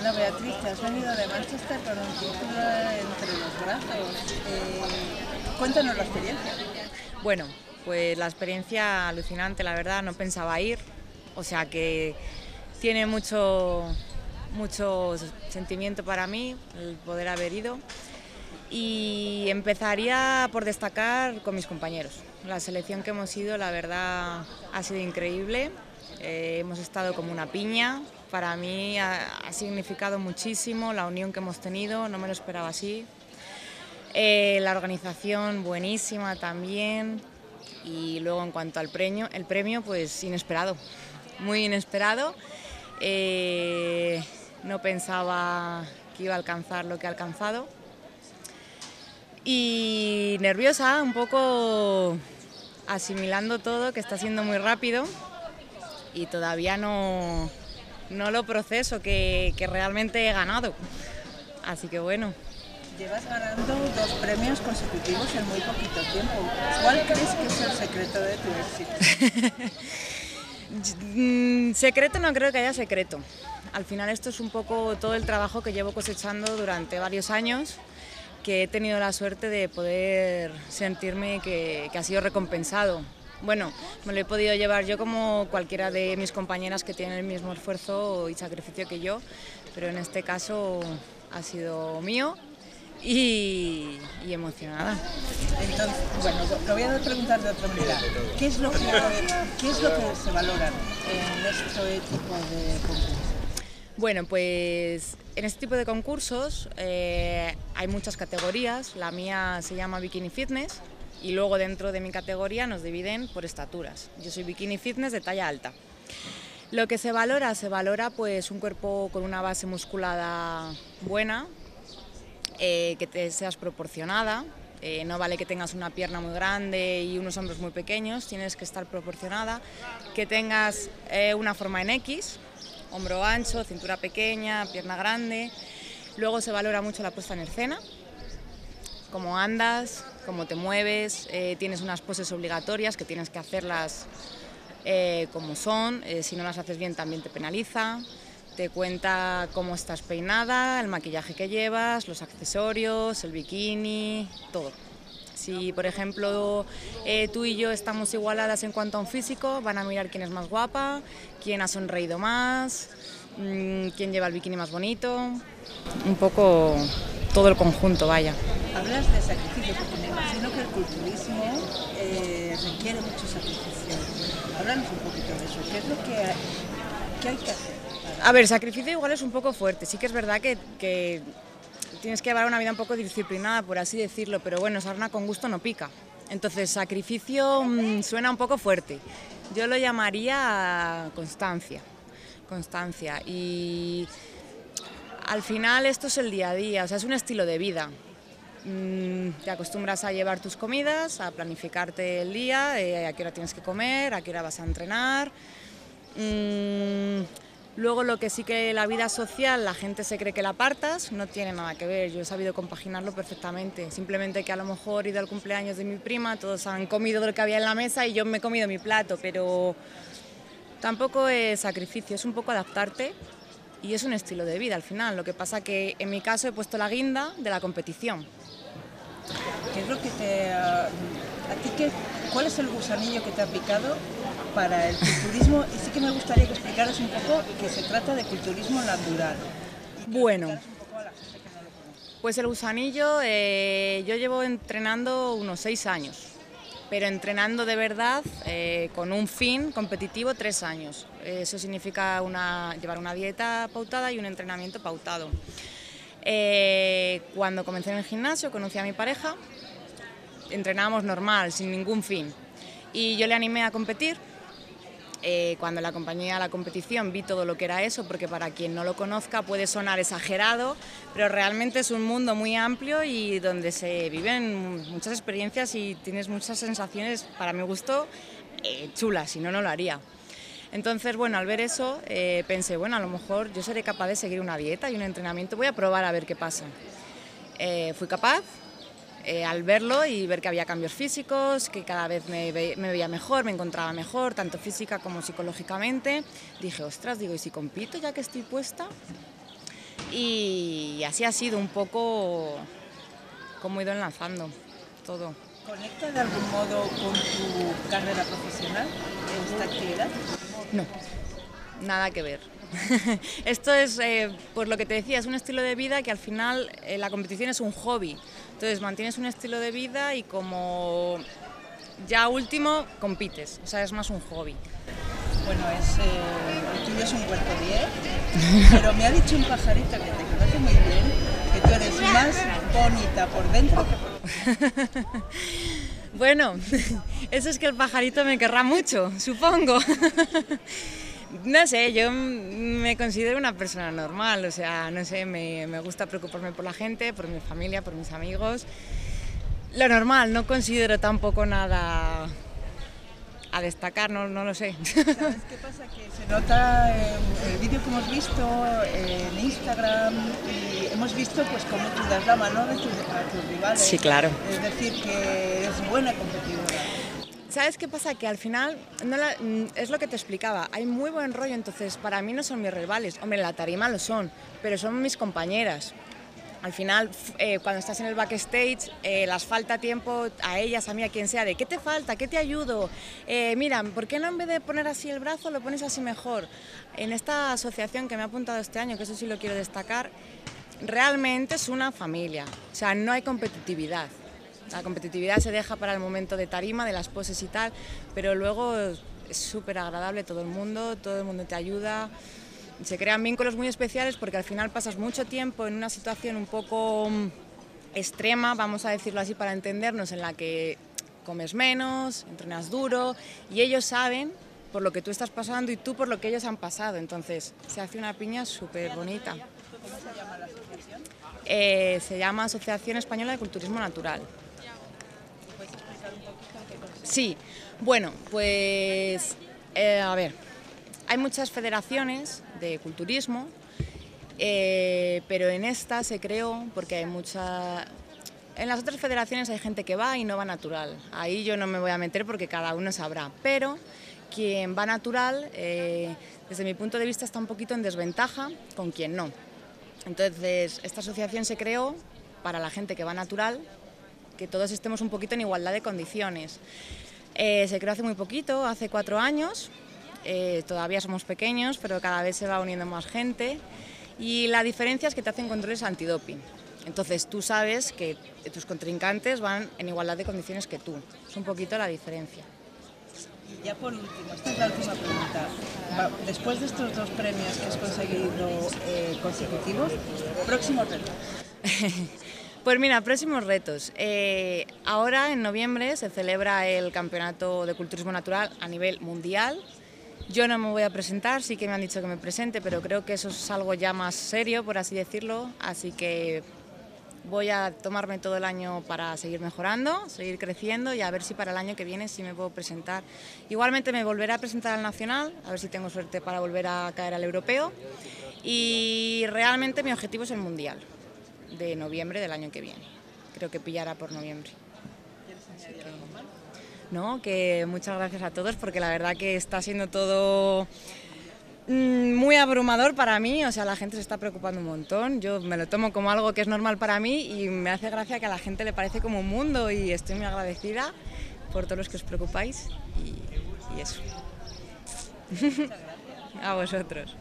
Bueno, Beatriz, que has venido de Manchester con un título entre los brazos. Cuéntanos la experiencia. Bueno, pues la experiencia alucinante, la verdad, no pensaba ir. O sea que tiene mucho sentimiento para mí el poder haber ido. Y empezaría por destacar con mis compañeros. La selección que hemos ido, la verdad, ha sido increíble. Hemos estado como una piña. Para mí ha significado muchísimo la unión que hemos tenido, no me lo esperaba así. La organización buenísima también. Y luego en cuanto al premio, pues inesperado, muy inesperado. No pensaba que iba a alcanzar lo que he alcanzado. Y nerviosa, un poco asimilando todo, que está siendo muy rápido y todavía no lo proceso, que realmente he ganado. Así que bueno. Llevas ganando 2 premios consecutivos en muy poquito tiempo. ¿Cuál crees que es el secreto de tu éxito? Secreto no creo que haya secreto. Al final esto es un poco todo el trabajo que llevo cosechando durante varios años, que he tenido la suerte de poder sentirme que ha sido recompensado. Bueno, me lo he podido llevar yo como cualquiera de mis compañeras que tienen el mismo esfuerzo y sacrificio que yo, pero en este caso ha sido mío y emocionada. Entonces, bueno, lo voy a preguntar de otra manera. ¿Qué es lo que se valora en este tipo de concursos? Bueno, pues en este tipo de concursos hay muchas categorías. La mía se llama Bikini Fitness. Y luego dentro de mi categoría nos dividen por estaturas. Yo soy Bikini Fitness de talla alta. Lo que se valora pues un cuerpo con una base musculada buena, que te seas proporcionada, no vale que tengas una pierna muy grande y unos hombros muy pequeños, tienes que estar proporcionada, que tengas una forma en X, hombro ancho, cintura pequeña, pierna grande. Luego se valora mucho la puesta en escena, cómo andas, cómo te mueves, tienes unas poses obligatorias que tienes que hacerlas como son, si no las haces bien también te penaliza, te cuenta cómo estás peinada, el maquillaje que llevas, los accesorios, el bikini, todo. Si por ejemplo tú y yo estamos igualadas en cuanto a un físico, van a mirar quién es más guapa, quién ha sonreído más, quién lleva el bikini más bonito, un poco todo el conjunto, vaya. Hablas de sacrificio, porque me imagino que el culturismo requiere mucho sacrificio. Háblanos un poquito de eso. ¿Qué es lo que hay que hacer? A ver, sacrificio igual es un poco fuerte. Sí que es verdad que tienes que llevar una vida un poco disciplinada, por así decirlo, pero bueno, sarna con gusto no pica. Entonces, sacrificio suena un poco fuerte. Yo lo llamaría constancia. Constancia. Y al final esto es el día a día, o sea, es un estilo de vida. Te acostumbras a llevar tus comidas, a planificarte el día, a qué hora tienes que comer, a qué hora vas a entrenar. Luego lo que sí que la vida social, la gente se cree que la apartas, no tiene nada que ver, yo he sabido compaginarlo perfectamente. Simplemente que a lo mejor he ido al cumpleaños de mi prima, todos han comido lo que había en la mesa y yo me he comido mi plato, pero tampoco es sacrificio, es un poco adaptarte. Y es un estilo de vida al final, lo que pasa que en mi caso he puesto la guinda de la competición. ¿Qué es lo que te, ¿cuál es el gusanillo que te ha picado para el culturismo? Y sí que me gustaría que explicaras un poco que se trata de culturismo natural. Bueno, pues el gusanillo, yo llevo entrenando unos 6 años, pero entrenando de verdad con un fin competitivo 3 años. Eso significa llevar una dieta pautada y un entrenamiento pautado. Cuando comencé en el gimnasio conocí a mi pareja, entrenábamos normal, sin ningún fin. Y yo le animé a competir. Cuando la acompañé a la competición vi todo lo que era eso, porque para quien no lo conozca puede sonar exagerado, pero realmente es un mundo muy amplio y donde se viven muchas experiencias y tienes muchas sensaciones, para mi gusto, chulas, si no, no lo haría. Entonces, bueno, al ver eso pensé, bueno, a lo mejor yo seré capaz de seguir una dieta y un entrenamiento, voy a probar a ver qué pasa. Fui capaz. Al verlo y ver que había cambios físicos, que cada vez me veía mejor, me encontraba mejor, tanto física como psicológicamente, dije, ostras, digo, ¿y si compito ya que estoy puesta? y así ha sido un poco como he ido enlazando todo. ¿Conecta de algún modo con tu carrera profesional esta actividad? No, nada que ver. Esto es, pues lo que te decía, es un estilo de vida que al final la competición es un hobby. Entonces mantienes un estilo de vida y como ya último compites, o sea, es más un hobby. Bueno, el tuyo es un cuerpo 10, pero me ha dicho un pajarito que te conoce muy bien, que tú eres más bonita por dentro que por fuera. Bueno, eso es que el pajarito me querrá mucho, supongo. No sé, yo me considero una persona normal, o sea, no sé, me gusta preocuparme por la gente, por mi familia, por mis amigos. Lo normal, no considero tampoco nada a destacar, no lo sé. ¿Sabes qué pasa? Que se nota el vídeo que hemos visto en Instagram y hemos visto pues cómo tú das la mano de tus rivales. Sí, claro. Es decir, que eres buena competidora. ¿Sabes qué pasa? Que al final, es lo que te explicaba, hay muy buen rollo, entonces para mí no son mis rivales. Hombre, en la tarima lo son, pero son mis compañeras. Al final, cuando estás en el backstage, las falta tiempo a ellas, a mí, a quien sea, de ¿qué te falta? ¿Qué te ayudo? Mira, ¿por qué no en vez de poner así el brazo, lo pones así mejor? En esta asociación que me ha apuntado este año, que eso sí lo quiero destacar, realmente es una familia, o sea, no hay competitividad. La competitividad se deja para el momento de tarima, de las poses y tal, pero luego es súper agradable todo el mundo te ayuda, se crean vínculos muy especiales porque al final pasas mucho tiempo en una situación un poco extrema, vamos a decirlo así para entendernos, en la que comes menos, entrenas duro y ellos saben por lo que tú estás pasando y tú por lo que ellos han pasado, entonces se hace una piña súper bonita. ¿Cómo se llama la asociación? Se llama Asociación Española de Culturismo Natural. Sí, bueno, pues a ver, hay muchas federaciones de culturismo, pero en esta se creó porque hay mucha... En las otras federaciones hay gente que va y no va natural, ahí yo no me voy a meter porque cada uno sabrá, pero quien va natural, desde mi punto de vista está un poquito en desventaja con quien no. Entonces, esta asociación se creó para la gente que va natural, que todos estemos un poquito en igualdad de condiciones. Se creó hace muy poquito, hace 4 años, todavía somos pequeños, pero cada vez se va uniendo más gente y la diferencia es que te hacen controles antidoping. Entonces tú sabes que tus contrincantes van en igualdad de condiciones que tú, es un poquito la diferencia. Y ya por último, esta es la última pregunta. Después de estos 2 premios que has conseguido consecutivos, próximos retos. Pues mira, próximos retos. Ahora en noviembre se celebra el Campeonato de Culturismo Natural a nivel mundial. Yo no me voy a presentar, sí que me han dicho que me presente, pero creo que eso es algo ya más serio, por así decirlo. Así que voy a tomarme todo el año para seguir mejorando, seguir creciendo y a ver si para el año que viene sí me puedo presentar. Igualmente me volveré a presentar al nacional, a ver si tengo suerte para volver a caer al europeo. Y realmente mi objetivo es el mundial de noviembre del año que viene. Creo que pillará por noviembre. ¿Quieres añadir algo más? No, que muchas gracias a todos porque la verdad que está siendo todo muy abrumador para mí, o sea, la gente se está preocupando un montón, yo me lo tomo como algo que es normal para mí y me hace gracia que a la gente le parece como un mundo y estoy muy agradecida por todos los que os preocupáis y eso. A vosotros.